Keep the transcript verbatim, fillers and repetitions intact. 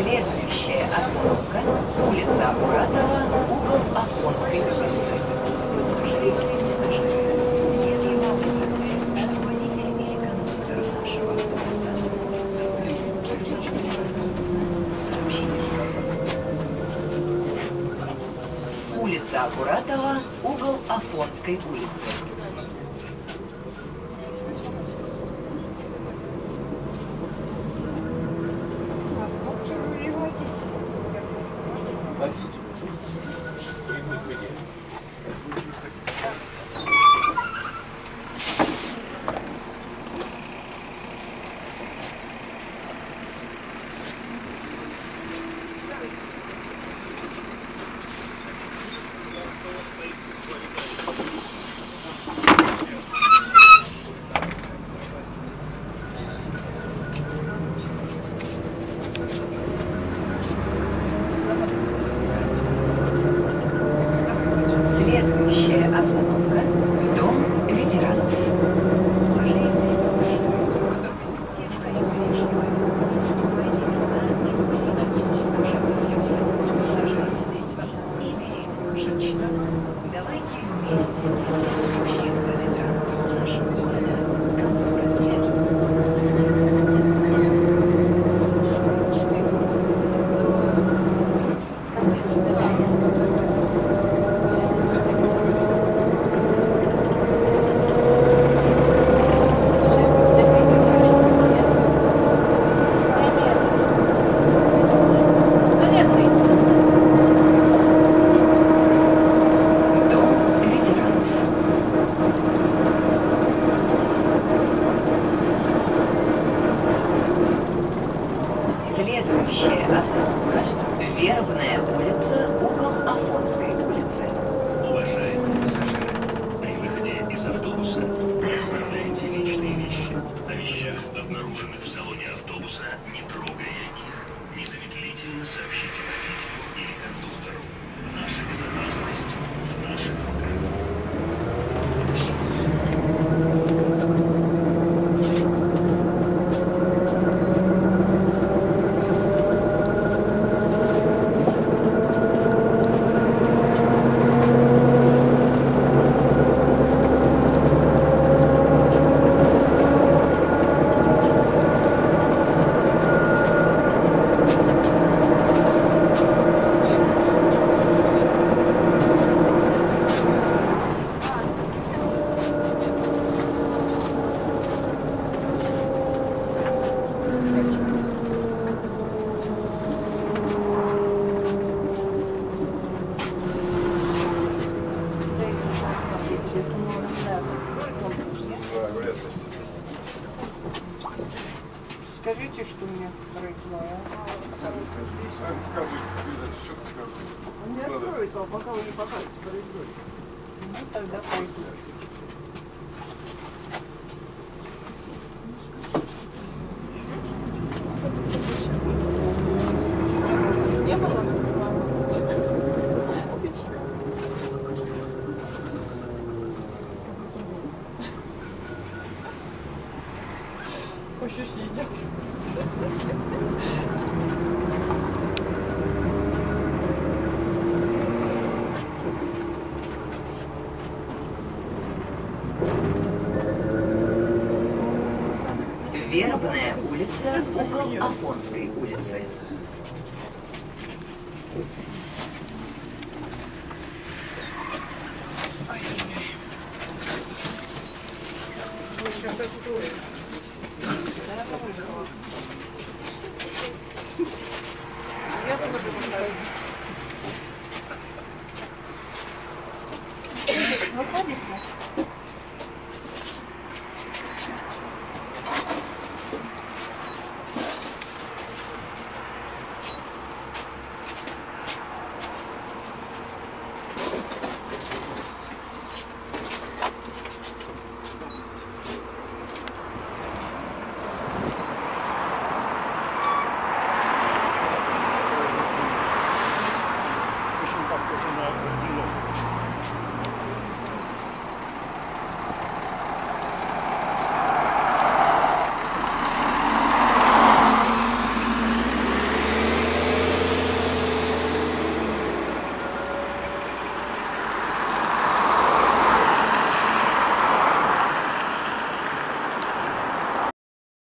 Следующая остановка – улица Аккуратова, угол Афонской улицы. Улица Аккуратова, угол Афонской улицы. Следующая остановка – Вербная улица, угол Афонской улицы. Уважаемые пассажиры, при выходе из автобуса не оставляйте личные вещи. На вещах, обнаруженных в салоне автобуса, не трогая их, незамедлительно сообщите водителю или кондуктору. Наша безопасность в наших руках. Скажите, что мне, дорогие. Сами скажите, сами скажите, что скажите. Он не откроет вам, пока вы не покажете, дорогие. Ну тогда поздно. Не скажите. улица, угол Афонской улицы. Я тоже